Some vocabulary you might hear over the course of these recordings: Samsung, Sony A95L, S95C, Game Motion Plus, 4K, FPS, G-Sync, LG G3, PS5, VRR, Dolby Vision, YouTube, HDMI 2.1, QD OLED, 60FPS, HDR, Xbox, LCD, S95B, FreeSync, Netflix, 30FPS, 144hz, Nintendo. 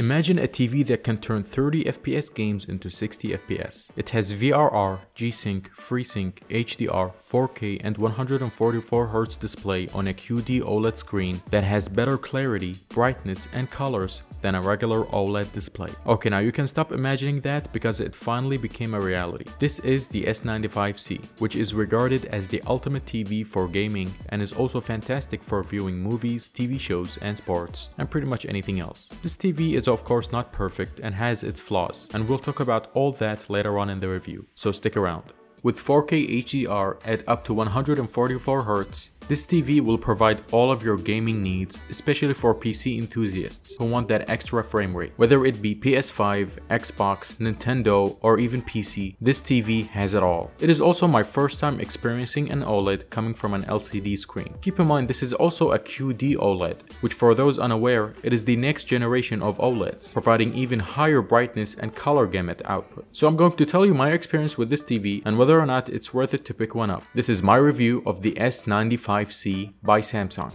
Imagine a TV that can turn 30 FPS games into 60 FPS. It has VRR, G-Sync, FreeSync, HDR, 4K and 144Hz display on a QD OLED screen that has better clarity, brightness and colors than a regular OLED display. Okay, now you can stop imagining that because it finally became a reality. This is the S95C, which is regarded as the ultimate TV for gaming and is also fantastic for viewing movies, TV shows and sports and pretty much anything else. This TV is of course not perfect and has its flaws, and we'll talk about all that later on in the review, so stick around. With 4K HDR at up to 144Hz, this TV will provide all of your gaming needs, especially for PC enthusiasts who want that extra frame rate. Whether it be PS5, Xbox, Nintendo, or even PC, this TV has it all. It is also my first time experiencing an OLED coming from an LCD screen. Keep in mind this is also a QD OLED, which for those unaware, it is the next generation of OLEDs, providing even higher brightness and color gamut output. So I'm going to tell you my experience with this TV and whether or not it's worth it to pick one up. This is my review of the S95C by Samsung.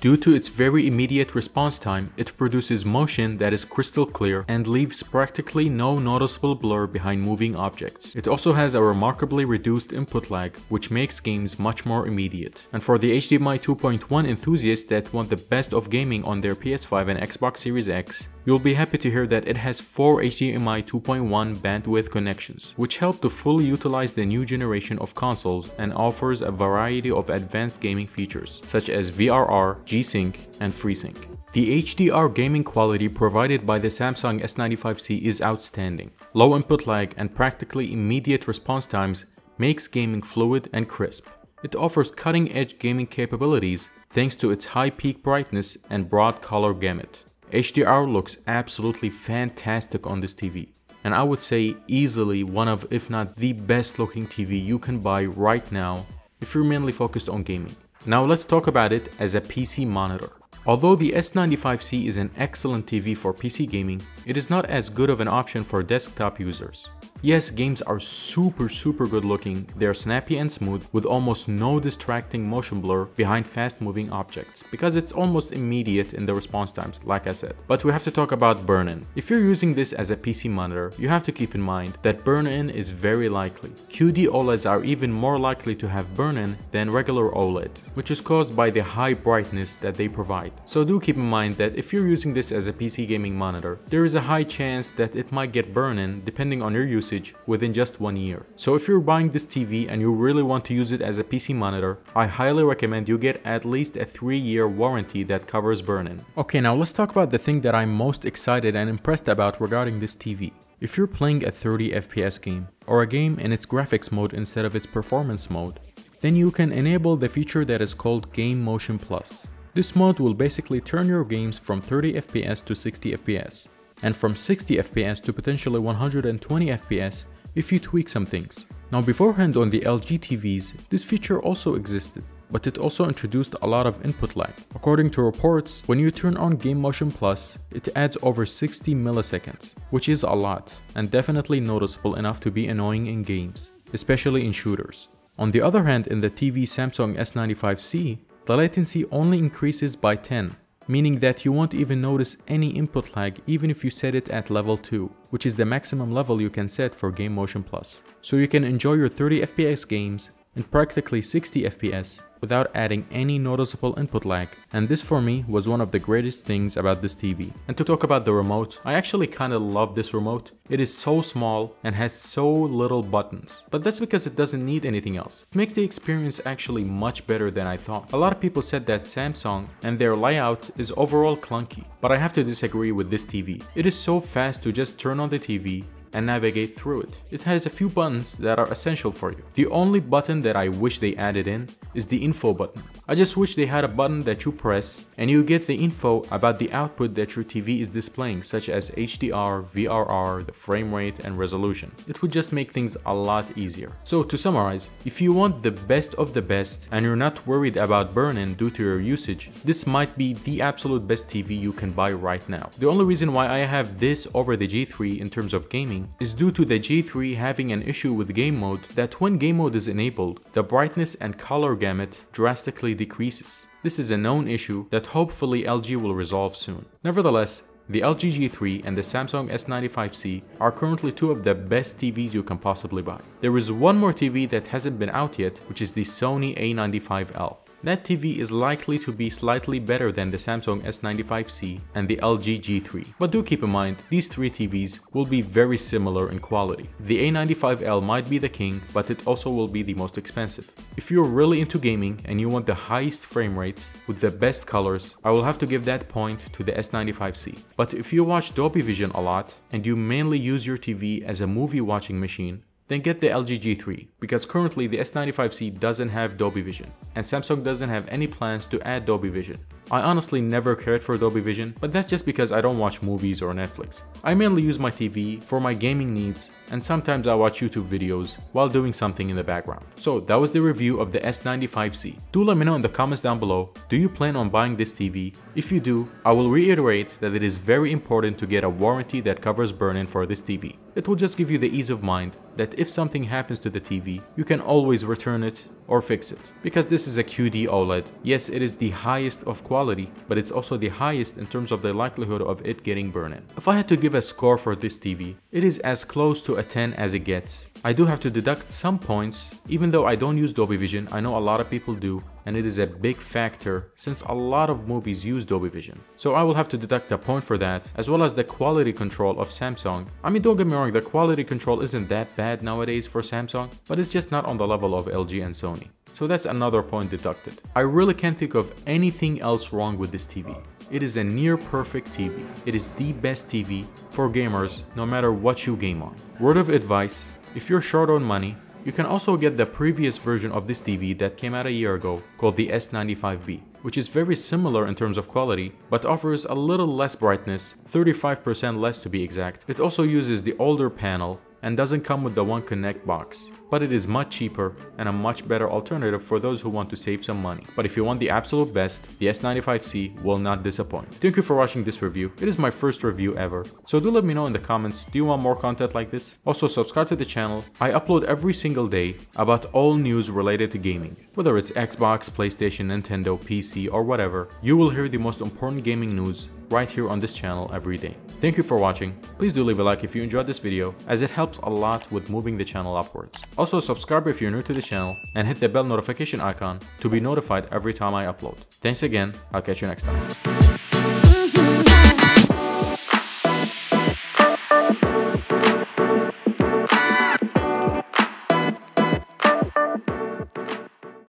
Due to its very immediate response time, it produces motion that is crystal clear and leaves practically no noticeable blur behind moving objects. It also has a remarkably reduced input lag, which makes games much more immediate. And for the HDMI 2.1 enthusiasts that want the best of gaming on their PS5 and Xbox Series X, you'll be happy to hear that it has 4 HDMI 2.1 bandwidth connections, which help to fully utilize the new generation of consoles and offers a variety of advanced gaming features, such as VRR, G-Sync and FreeSync. The HDR gaming quality provided by the Samsung S95C is outstanding. Low input lag and practically immediate response times makes gaming fluid and crisp. It offers cutting-edge gaming capabilities thanks to its high peak brightness and broad color gamut. HDR looks absolutely fantastic on this TV, and I would say easily one of, if not the best looking TV you can buy right now if you're mainly focused on gaming. Now let's talk about it as a PC monitor. Although the S95C is an excellent TV for PC gaming, it is not as good of an option for desktop users. Yes, games are super good looking, they are snappy and smooth with almost no distracting motion blur behind fast moving objects because it's almost immediate in the response times, like I said. But we have to talk about burn-in. If you're using this as a PC monitor, you have to keep in mind that burn-in is very likely. QD OLEDs are even more likely to have burn-in than regular OLEDs, which is caused by the high brightness that they provide. So do keep in mind that if you're using this as a PC gaming monitor, there is a high chance that it might get burn-in depending on your usage within just 1 year. So if you're buying this TV and you really want to use it as a PC monitor, I highly recommend you get at least a 3-year warranty that covers burn-in. Okay, now let's talk about the thing that I'm most excited and impressed about regarding this TV. If you're playing a 30 FPS game or a game in its graphics mode instead of its performance mode, then you can enable the feature that is called Game Motion Plus. This mode will basically turn your games from 30 FPS to 60 FPS. And from 60 FPS to potentially 120 FPS if you tweak some things. Now beforehand on the LG TVs, this feature also existed, but it also introduced a lot of input lag. According to reports, when you turn on Game Motion Plus, it adds over 60 milliseconds, which is a lot and definitely noticeable enough to be annoying in games, especially in shooters. On the other hand, in the TV Samsung S95C, the latency only increases by 10. Meaning that you won't even notice any input lag even if you set it at level 2, which is the maximum level you can set for Game Motion Plus. So you can enjoy your 30 FPS games and practically 60 FPS without adding any noticeable input lag, and this for me was one of the greatest things about this TV. And to talk about the remote, I actually kinda love this remote. It is so small and has so little buttons, but that's because it doesn't need anything else. It makes the experience actually much better than I thought. A lot of people said that Samsung and their layout is overall clunky, but I have to disagree with this TV. It is so fast to just turn on the TV and navigate through it. It has a few buttons that are essential for you. The only button that I wish they added in is the info button. I just wish they had a button that you press and you get the info about the output that your TV is displaying, such as HDR, VRR, the frame rate and resolution. It would just make things a lot easier. So to summarize, if you want the best of the best and you're not worried about burn-in due to your usage, this might be the absolute best TV you can buy right now. The only reason why I have this over the G3 in terms of gaming is due to the G3 having an issue with game mode, that when game mode is enabled, the brightness and color gamut drastically decreases. This is a known issue that hopefully LG will resolve soon. Nevertheless, the LG G3 and the Samsung S95C are currently two of the best TVs you can possibly buy. There is one more TV that hasn't been out yet, which is the Sony A95L. That TV is likely to be slightly better than the Samsung S95C and the LG G3. But do keep in mind, these three TVs will be very similar in quality. The A95L might be the king, but it also will be the most expensive. If you're really into gaming and you want the highest frame rates with the best colors, I will have to give that point to the S95C. But if you watch Dolby Vision a lot and you mainly use your TV as a movie watching machine, then get the LG G3, because currently the S95C doesn't have Dolby Vision, and Samsung doesn't have any plans to add Dolby Vision. I honestly never cared for Dolby Vision, but that's just because I don't watch movies or Netflix. I mainly use my TV for my gaming needs, and sometimes I watch YouTube videos while doing something in the background. So that was the review of the S95C. Do let me know in the comments down below, do you plan on buying this TV? If you do, I will reiterate that it is very important to get a warranty that covers burn-in for this TV. It will just give you the ease of mind that if something happens to the TV, you can always return it or fix it. Because this is a QD OLED, yes, it is the highest of quality, but it's also the highest in terms of the likelihood of it getting burn-in. If I had to give a score for this TV, it is as close to a 10 as it gets. I do have to deduct some points, even though I don't use Dolby Vision. I know a lot of people do, and it is a big factor since a lot of movies use Dolby Vision. So I will have to deduct a point for that, as well as the quality control of Samsung. I mean, don't get me wrong, the quality control isn't that bad nowadays for Samsung, but it's just not on the level of LG and Sony. So that's another point deducted. I really can't think of anything else wrong with this TV. It is a near perfect TV. It is the best TV for gamers, no matter what you game on. Word of advice, if you're short on money, you can also get the previous version of this TV that came out a year ago called the S95B, which is very similar in terms of quality, but offers a little less brightness, 35% less to be exact. It also uses the older panel and doesn't come with the One Connect box, but it is much cheaper and a much better alternative for those who want to save some money. But if you want the absolute best, the S95C will not disappoint. Thank you for watching this review. It is my first review ever, so do let me know in the comments, do you want more content like this? Also subscribe to the channel. I upload every single day about all news related to gaming, whether it's Xbox, PlayStation, Nintendo, PC or whatever. You will hear the most important gaming news right here on this channel every day. Thank you for watching. Please do leave a like if you enjoyed this video, as it helps a lot with moving the channel upwards. Also subscribe if you're new to the channel and hit the bell notification icon to be notified every time I upload. Thanks again, I'll catch you next time.